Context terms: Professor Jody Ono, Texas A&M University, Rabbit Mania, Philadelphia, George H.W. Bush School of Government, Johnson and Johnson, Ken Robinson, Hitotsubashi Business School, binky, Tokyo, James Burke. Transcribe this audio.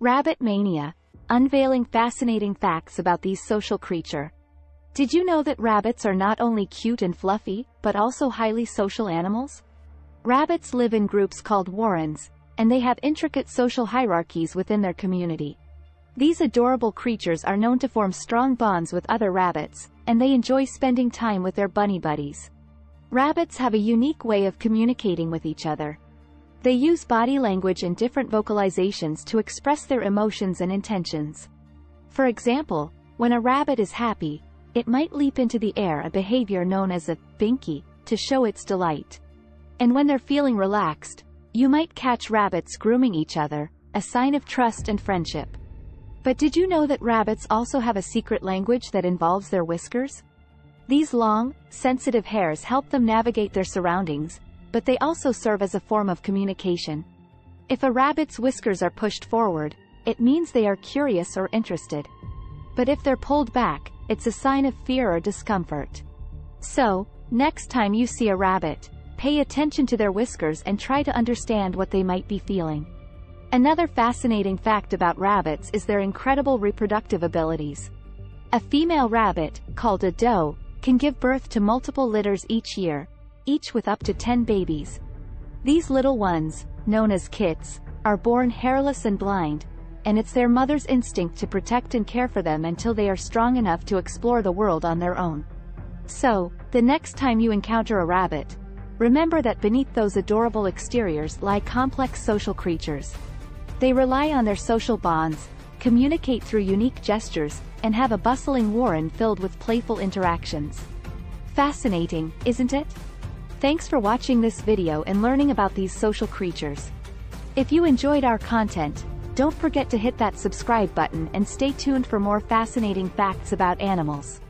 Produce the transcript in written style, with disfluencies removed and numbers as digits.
Rabbit Mania, unveiling fascinating facts about these social creature. Did you know that rabbits are not only cute and fluffy, but also highly social animals? Rabbits live in groups called warrens, and they have intricate social hierarchies within their community. These adorable creatures are known to form strong bonds with other rabbits, and they enjoy spending time with their bunny buddies. Rabbits have a unique way of communicating with each other. They use body language and different vocalizations to express their emotions and intentions. For example, when a rabbit is happy, it might leap into the air, a behavior known as a binky, to show its delight. And when they're feeling relaxed, you might catch rabbits grooming each other, a sign of trust and friendship. But did you know that rabbits also have a secret language that involves their whiskers? These long, sensitive hairs help them navigate their surroundings, but they also serve as a form of communication. If a rabbit's whiskers are pushed forward, it means they are curious or interested. But if they're pulled back, it's a sign of fear or discomfort. So, next time you see a rabbit, pay attention to their whiskers and try to understand what they might be feeling. Another fascinating fact about rabbits is their incredible reproductive abilities. A female rabbit, called a doe, can give birth to multiple litters each year, each with up to 10 babies. These little ones, known as kits, are born hairless and blind, and it's their mother's instinct to protect and care for them until they are strong enough to explore the world on their own. So, the next time you encounter a rabbit, remember that beneath those adorable exteriors lie complex social creatures. They rely on their social bonds, communicate through unique gestures, and have a bustling warren filled with playful interactions. Fascinating, isn't it? Thanks for watching this video and learning about these social creatures. If you enjoyed our content, don't forget to hit that subscribe button and stay tuned for more fascinating facts about animals.